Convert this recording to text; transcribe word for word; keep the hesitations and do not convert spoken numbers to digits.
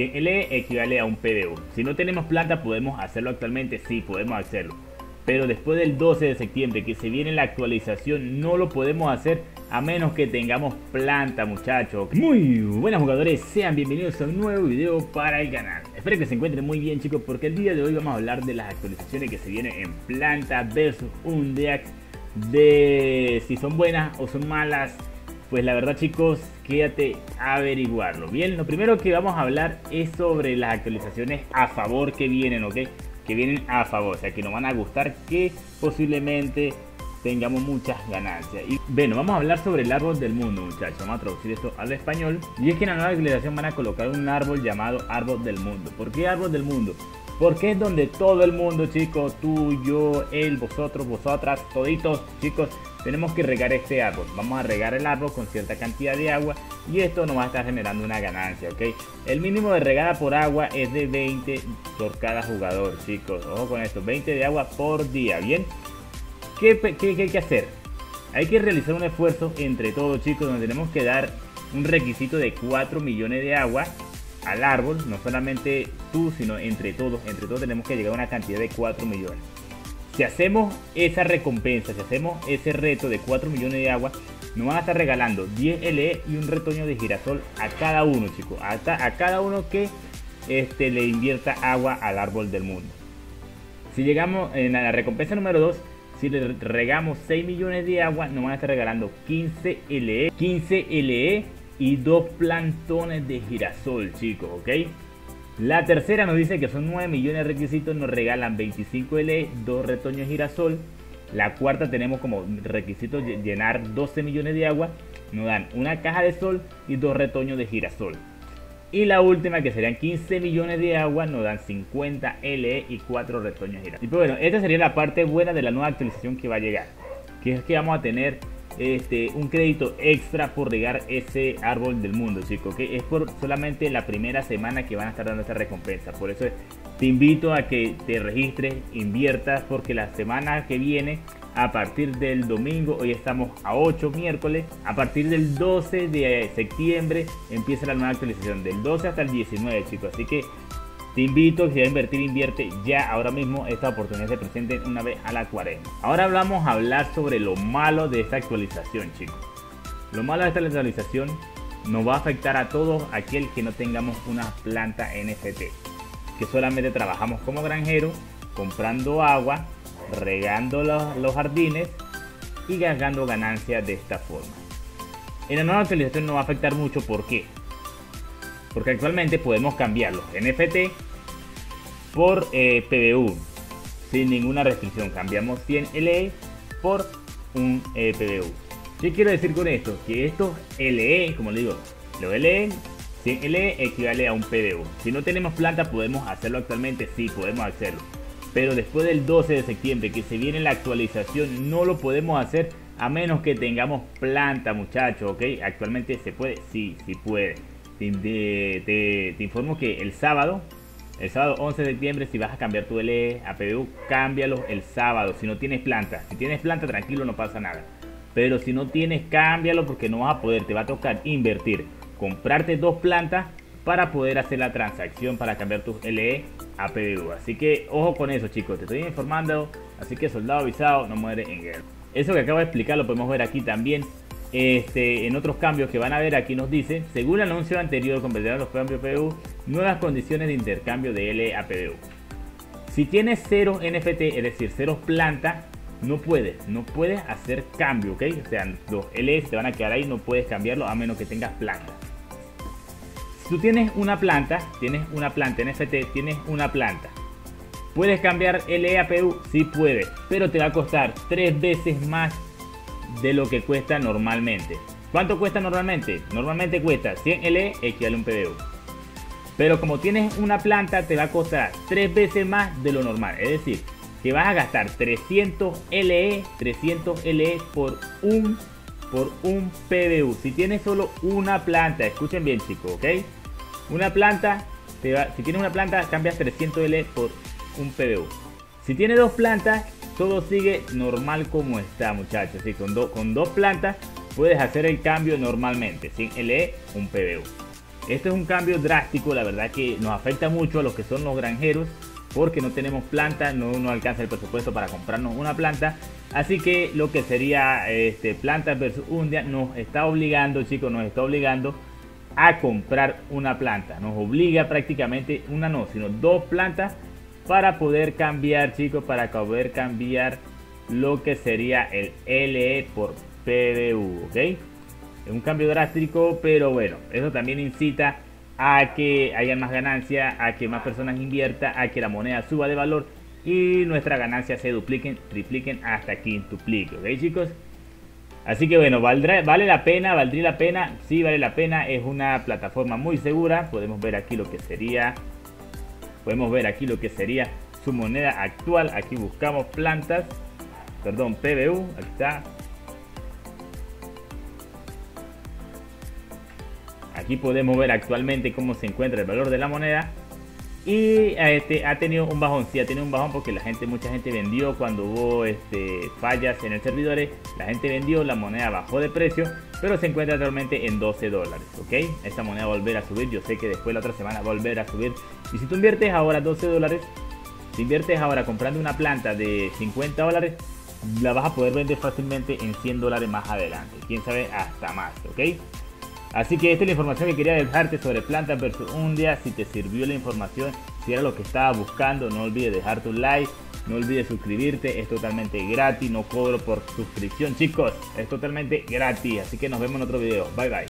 cien L E equivale a un P B U. Si no tenemos plata, ¿podemos hacerlo actualmente? Sí, podemos hacerlo. Pero después del doce de septiembre, que se viene la actualización, no lo podemos hacer a menos que tengamos planta, muchachos. Muy buenas, jugadores, sean bienvenidos a un nuevo video para el canal. Espero que se encuentren muy bien, chicos, porque el día de hoy vamos a hablar de las actualizaciones que se vienen en Plants versus Undead, de si son buenas o son malas. Pues la verdad, chicos, quédate a averiguarlo. Bien, lo primero que vamos a hablar es sobre las actualizaciones a favor que vienen, ¿ok? Que vienen a favor, o sea, que nos van a gustar, que posiblemente tengamos muchas ganancias. Y bueno, vamos a hablar sobre el árbol del mundo, muchachos. Vamos a traducir esto al español. Y es que en la nueva actualización van a colocar un árbol llamado árbol del mundo. ¿Por qué árbol del mundo? Porque es donde todo el mundo, chicos, tú, yo, él, vosotros, vosotras, toditos, chicos, tenemos que regar este árbol. Vamos a regar el árbol con cierta cantidad de agua y esto nos va a estar generando una ganancia, ¿ok? El mínimo de regada por agua es de veinte por cada jugador, chicos. Ojo con esto, veinte de agua por día, ¿bien? ¿Qué, qué, qué hay que hacer? Hay que realizar un esfuerzo entre todos, chicos, donde tenemos que dar un requisito de cuatro millones de agua al árbol. No solamente tú, sino entre todos. Entre todos tenemos que llegar a una cantidad de cuatro millones. Si hacemos esa recompensa, si hacemos ese reto de cuatro millones de agua, nos van a estar regalando diez L E y un retoño de girasol a cada uno, chicos. Hasta a cada uno que este, le invierta agua al árbol del mundo. Si llegamos en la recompensa número dos, si le regamos seis millones de agua, nos van a estar regalando quince L E, quince L E y dos plantones de girasol, chicos, ¿ok? La tercera nos dice que son nueve millones de requisitos, nos regalan veinticinco L E, dos retoños de girasol. La cuarta tenemos como requisito llenar doce millones de agua, nos dan una caja de sol y dos retoños de girasol. Y la última, que serían quince millones de agua, nos dan cincuenta L E y cuatro retoños de girasol. Y pues bueno, esta sería la parte buena de la nueva actualización que va a llegar, que es que vamos a tener este, un crédito extra por regar ese árbol del mundo, chicos, que es por solamente la primera semana que van a estar dando esta recompensa. Por eso te invito a que te registres, inviertas, porque la semana que viene, a partir del domingo, hoy estamos a ocho, miércoles, a partir del doce de septiembre empieza la nueva actualización, del doce hasta el diecinueve, chicos. Así que te invito, si vas a invertir, invierte ya ahora mismo. Esta oportunidad se presenta una vez a la cuarenta. Ahora vamos a hablar sobre lo malo de esta actualización, chicos. Lo malo de esta actualización nos va a afectar a todos aquel que no tengamos una planta N F T, que solamente trabajamos como granjero, comprando agua, regando los, los jardines y ganando ganancias de esta forma. En la nueva actualización nos va a afectar mucho. ¿Por qué? Porque actualmente podemos cambiar los N F T por eh, P B U sin ninguna restricción. Cambiamos cien L E por un eh, P B U. ¿Qué quiero decir con esto? Que estos L E, como le digo, los L E, cien L E equivale a un P B U. Si no tenemos planta, ¿podemos hacerlo actualmente? Sí, podemos hacerlo. Pero después del doce de septiembre, que se viene la actualización, no lo podemos hacer a menos que tengamos planta, muchachos, ¿ok? Actualmente se puede, sí, sí puede. Te, te, te informo que el sábado, el sábado once de septiembre, si vas a cambiar tu L E a P B U, cámbialo el sábado, si no tienes planta. Si tienes planta, tranquilo, no pasa nada. Pero si no tienes, cámbialo, porque no vas a poder, te va a tocar invertir, comprarte dos plantas para poder hacer la transacción para cambiar tus L E a P B U. Así que ojo con eso, chicos, te estoy informando. Así que soldado avisado no muere en guerra. Eso que acabo de explicar lo podemos ver aquí también. Este, en otros cambios que van a ver aquí nos dice: según el anuncio anterior, completarán los cambios P B U, nuevas condiciones de intercambio de L E a P B U. Si tienes cero N F T, es decir, cero planta, no puedes, no puedes hacer cambio, ¿ok? O sea, los L E te van a quedar ahí, no puedes cambiarlo a menos que tengas planta. Si tú tienes una planta, tienes una planta N F T, tienes una planta, ¿puedes cambiar L E a P B U? Sí puedes, pero te va a costar tres veces más de lo que cuesta normalmente. ¿Cuánto cuesta normalmente? Normalmente cuesta cien L E equivale a un P B U, pero como tienes una planta, te va a costar tres veces más de lo normal. Es decir, que vas a gastar trescientos L E, trescientos L E por un, por un P B U. Si tienes solo una planta, escuchen bien, chicos, ¿ok? Una planta, te va, si tienes una planta, cambias trescientos L E por un P B U. Si tienes dos plantas, todo sigue normal como está, muchachos. Sí, con, do, con dos plantas puedes hacer el cambio normalmente, sin L E, un P B U. Este es un cambio drástico, la verdad que nos afecta mucho a los que son los granjeros, porque no tenemos planta, no nos alcanza el presupuesto para comprarnos una planta. Así que lo que sería este, Plantas versus Undead nos está obligando, chicos, nos está obligando a comprar una planta. Nos obliga prácticamente, una no, sino dos plantas para poder cambiar, chicos, para poder cambiar lo que sería el L E por P B U, ¿ok? Es un cambio drástico, pero bueno, eso también incita a que haya más ganancia, a que más personas inviertan, a que la moneda suba de valor y nuestras ganancias se dupliquen, tripliquen, hasta quintupliquen, ¿ok, chicos? Así que bueno, valdrá, vale la pena, valdría la pena, sí vale la pena, es una plataforma muy segura. Podemos ver aquí lo que sería, podemos ver aquí lo que sería su moneda actual. Aquí buscamos plantas, perdón, P B U, aquí está. Aquí podemos ver actualmente cómo se encuentra el valor de la moneda. Y este, ha tenido un bajón, sí, ha tenido un bajón porque la gente, mucha gente vendió cuando hubo este, fallas en el servidor. La gente vendió, la moneda bajó de precio, pero se encuentra actualmente en doce dólares, ¿ok? Esta moneda va a volver a subir, yo sé que después la otra semana va a volver a subir. Y si tú inviertes ahora doce dólares, si inviertes ahora comprando una planta de cincuenta dólares, la vas a poder vender fácilmente en cien dólares más adelante. Quién sabe, hasta más, ¿ok? Así que esta es la información que quería dejarte sobre Plantas versus Undead. Si te sirvió la información, si era lo que estabas buscando, no olvides dejar tu like, no olvides suscribirte, es totalmente gratis, no cobro por suscripción, chicos, es totalmente gratis. Así que nos vemos en otro video, bye bye.